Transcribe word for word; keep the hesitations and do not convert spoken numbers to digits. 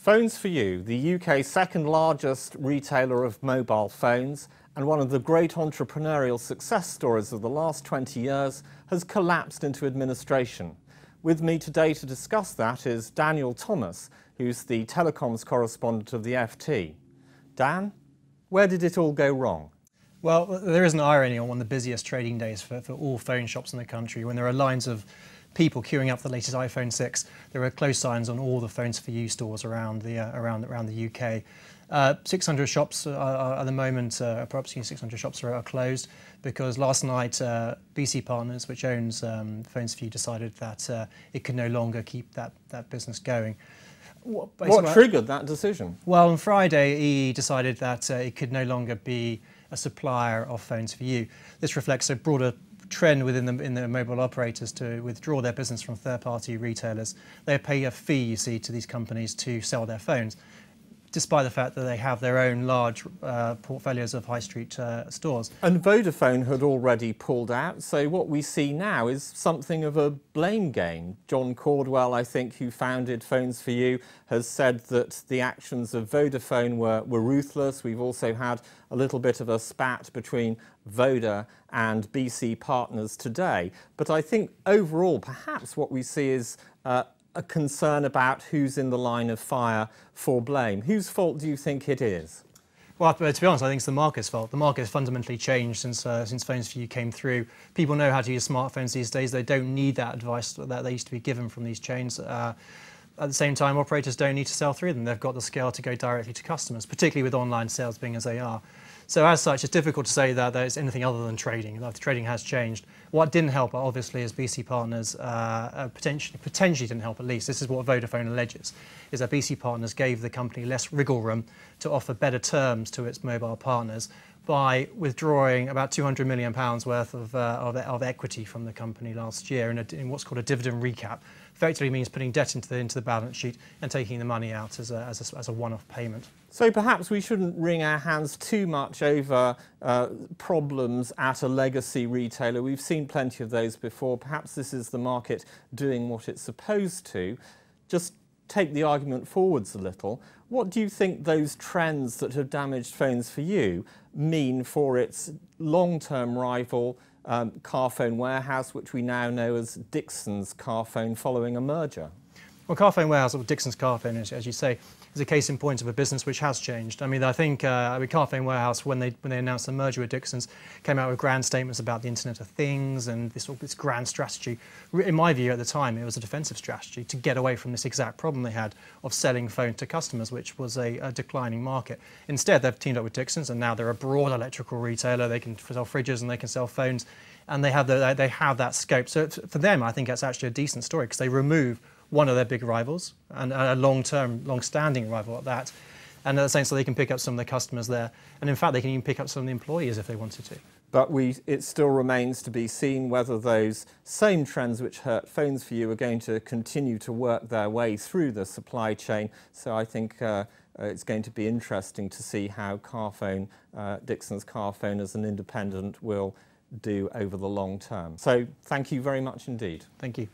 Phones for You, the U K's second largest retailer of mobile phones and one of the great entrepreneurial success stories of the last twenty years, has collapsed into administration. With me today to discuss that is Daniel Thomas, who's the telecoms correspondent of the F T. Dan, where did it all go wrong? Well, there is an irony on one of the busiest trading days for, for all phone shops in the country, when there are lines of people queuing up for the latest iPhone six. There are close signs on all the Phones for You stores around the uh, around around the U K. Uh, six hundred shops are, are, at the moment, uh, approximately six hundred shops are, are closed because last night uh, B C Partners, which owns um, Phones for You, decided that uh, it could no longer keep that that business going. What, what triggered that decision? Well, on Friday, E E decided that uh, it could no longer be a supplier of Phones for You. This reflects a broader trend within the, in the mobile operators to withdraw their business from third-party retailers. They pay a fee, you see, to these companies to sell their phones, despite the fact that they have their own large uh, portfolios of high street uh, stores. And Vodafone had already pulled out, so what we see now is something of a blame game. John Cordwell, I think, who founded Phones for You, has said that the actions of Vodafone were, were ruthless. We've also had a little bit of a spat between Voda and B C Partners today. But I think overall, perhaps what we see is uh, a concern about who's in the line of fire for blame. Whose fault do you think it is? Well, to be honest, I think it's the market's fault. The market has fundamentally changed since uh, since Phones for You came through. People know how to use smartphones these days. They don't need that advice that they used to be given from these chains. Uh, at the same time, operators don't need to sell through them. They've got the scale to go directly to customers, particularly with online sales being as they are. So as such, it's difficult to say that there's anything other than trading. Like, the trading has changed. What didn't help, obviously, is B C Partners uh, potentially, potentially didn't help, at least. This is what Vodafone alleges, is that B C Partners gave the company less wriggle room to offer better terms to its mobile partners by withdrawing about two hundred million pounds worth of, uh, of, of equity from the company last year in, a, in what's called a dividend recap. Effectively means putting debt into the, into the balance sheet and taking the money out as a, as a, as a one-off payment. So perhaps we shouldn't wring our hands too much over uh, problems at a legacy retailer. We've seen plenty of those before. Perhaps this is the market doing what it's supposed to. Just take the argument forwards a little. What do you think those trends that have damaged Phones for You mean for its long-term rival, Um, Carphone Warehouse, which we now know as Dixon's Carphone, following a merger? Well, Carphone Warehouse, or Dixon's Carphone, as, as you say, is a case in point of a business which has changed. I mean, I think uh, I mean, Carphone Warehouse, when they when they announced the merger with Dixon's, came out with grand statements about the Internet of Things and this, this grand strategy. In my view, at the time, it was a defensive strategy to get away from this exact problem they had of selling phones to customers, which was a, a declining market. Instead, they've teamed up with Dixon's, and now they're a broad electrical retailer. They can sell fridges and they can sell phones, and they have the, they have that scope. So for them, I think that's actually a decent story, because they remove one of their big rivals, and a long-term, long-standing rival at that. And at the same time, so they can pick up some of the customers there. And in fact, they can even pick up some of the employees if they wanted to. But we, it still remains to be seen whether those same trends which hurt Phones for You are going to continue to work their way through the supply chain. So I think uh, it's going to be interesting to see how Carphone, uh, Dixon's Carphone as an independent, will do over the long term. So thank you very much indeed. Thank you.